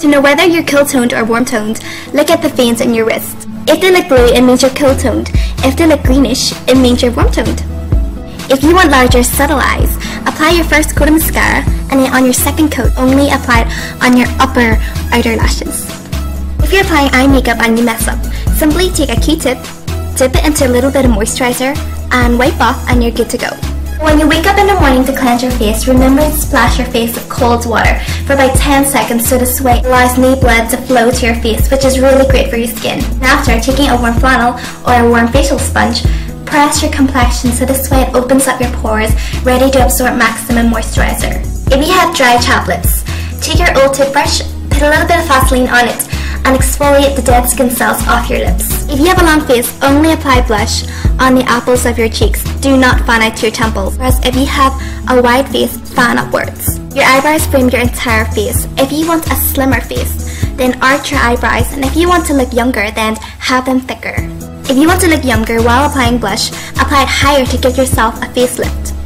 To know whether you're kill-toned or warm-toned, look at the veins on your wrist. If they look blue, it means you're kill-toned. If they look greenish, it means you're warm-toned. If you want larger, subtle eyes, apply your first coat of mascara, and then on your second coat, only apply it on your upper outer lashes. If you're applying eye makeup and you mess up, simply take a Q-tip, dip it into a little bit of moisturizer, and wipe off, and you're good to go. When you wake up in the morning to cleanse your face, remember to splash your face with cold water for about 10 seconds so the sweat allows new blood to flow to your face, which is really great for your skin. And after taking a warm flannel or a warm facial sponge, press your complexion so the sweat opens up your pores, ready to absorb maximum moisturizer. If you have dry chapped lips, take your old toothbrush, put a little bit of Vaseline on it, and exfoliate the dead skin cells off your lips. If you have a long face, only apply blush on the apples of your cheeks. Do not fan out to your temples, whereas if you have a wide face, fan upwards. Your eyebrows frame your entire face. If you want a slimmer face, then arch your eyebrows, and if you want to look younger, then have them thicker. If you want to look younger while applying blush, apply it higher to give yourself a facelift.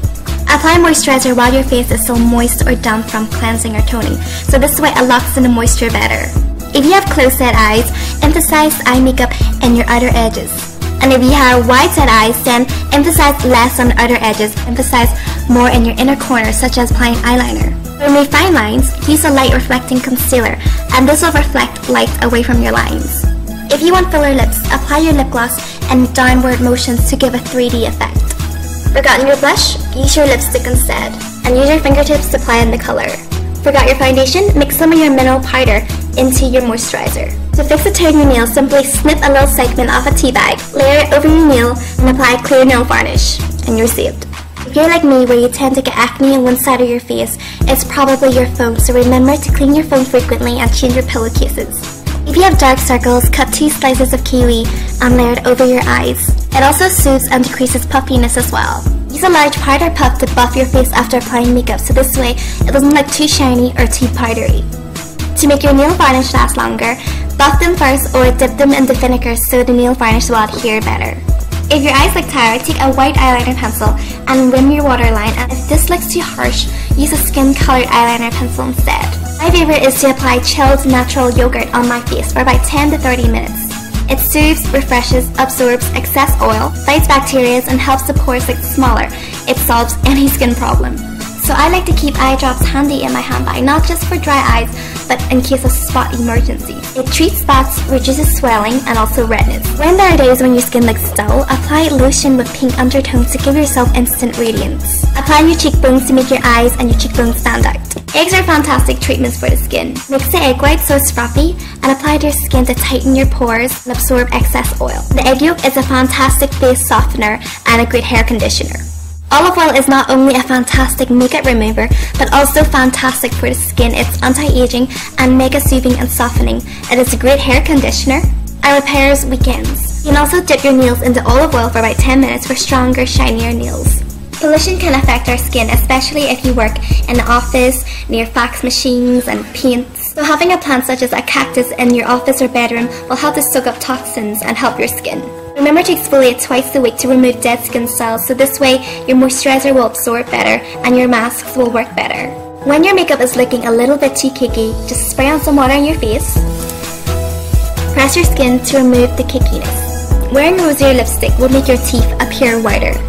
Apply moisturizer while your face is still moist or damp from cleansing or toning, so this way it locks in the moisture better. If you have closed-set eyes, emphasize eye makeup in your outer edges. And if you have wide-set eyes, then emphasize less on the outer edges, emphasize more in your inner corners, such as applying eyeliner. To remove fine lines, use a light reflecting concealer, and this will reflect light away from your lines. If you want fuller lips, apply your lip gloss in downward motions to give a 3D effect. Forgotten your blush? Use your lipstick instead, and use your fingertips to apply in the color. Forgot your foundation? Mix some of your mineral powder into your moisturizer. To fix a tear in your nail, simply snip a little segment off a tea bag, layer it over your nail, and apply a clear nail varnish, and you're saved. If you're like me, where you tend to get acne on one side of your face, it's probably your phone, so remember to clean your phone frequently and change your pillowcases. If you have dark circles, cut 2 slices of kiwi and layer it over your eyes. It also soothes and decreases puffiness as well. Use a large powder puff to buff your face after applying makeup, so this way it doesn't look too shiny or too powdery. To make your nail varnish last longer, buff them first or dip them into vinegar so the nail varnish will adhere better. If your eyes look tired, take a white eyeliner pencil and rim your waterline, and if this looks too harsh, use a skin-colored eyeliner pencil instead. My favorite is to apply chilled natural yogurt on my face for about 10 to 30 minutes. It soothes, refreshes, absorbs excess oil, fights bacteria, and helps the pores look smaller. It solves any skin problem. So I like to keep eye drops handy in my handbag, not just for dry eyes, but in case of spot emergency. It treats spots, reduces swelling, and also redness. When there are days when your skin looks dull, apply lotion with pink undertones to give yourself instant radiance. Apply on your cheekbones to make your eyes and your cheekbones stand out. Eggs are fantastic treatments for the skin. Mix the egg white so it's frothy, and apply to your skin to tighten your pores and absorb excess oil. The egg yolk is a fantastic face softener and a great hair conditioner. Olive oil is not only a fantastic makeup remover, but also fantastic for the skin. It's anti-aging and mega soothing and softening. It is a great hair conditioner and repairs weekends. You can also dip your nails into olive oil for about 10 minutes for stronger, shinier nails. Pollution can affect our skin, especially if you work in the office, near fax machines and paints. So having a plant such as a cactus in your office or bedroom will help to soak up toxins and help your skin. Remember to exfoliate twice a week to remove dead skin cells, so this way your moisturizer will absorb better and your masks will work better. When your makeup is looking a little bit too cakey, just spray on some water on your face. Press your skin to remove the cakiness. Wearing rosier lipstick will make your teeth appear whiter.